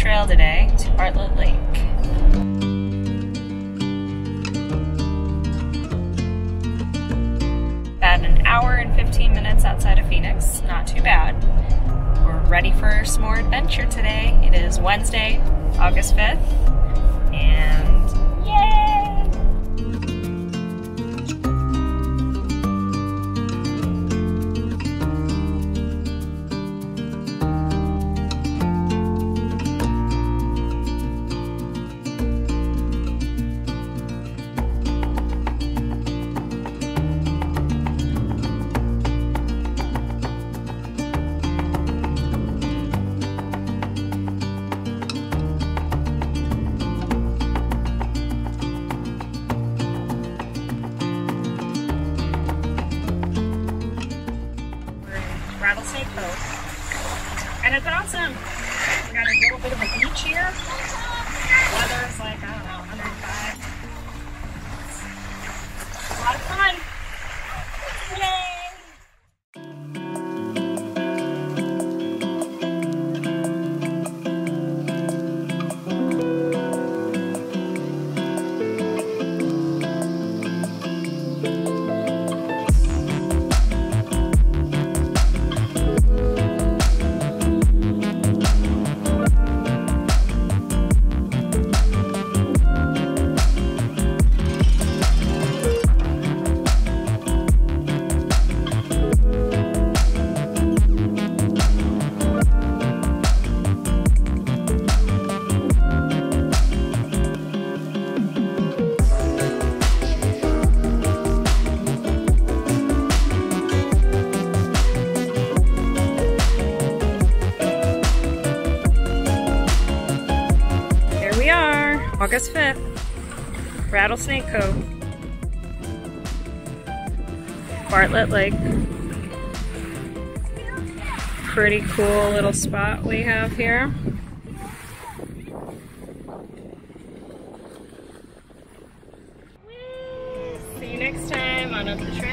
trail today to Bartlett Lake. About an hour and 15 minutes outside of Phoenix, not too bad. We're ready for some more adventure today. It is Wednesday, August 5th, and yay! Rattlesnake Cove. And it's awesome. We got a little bit of a beach here. The weather is like, I don't know, 105. It's a lot of fun. Yay! August 5th, Rattlesnake Cove, Bartlett Lake. Pretty cool little spot we have here. See you next time on Up the Trail.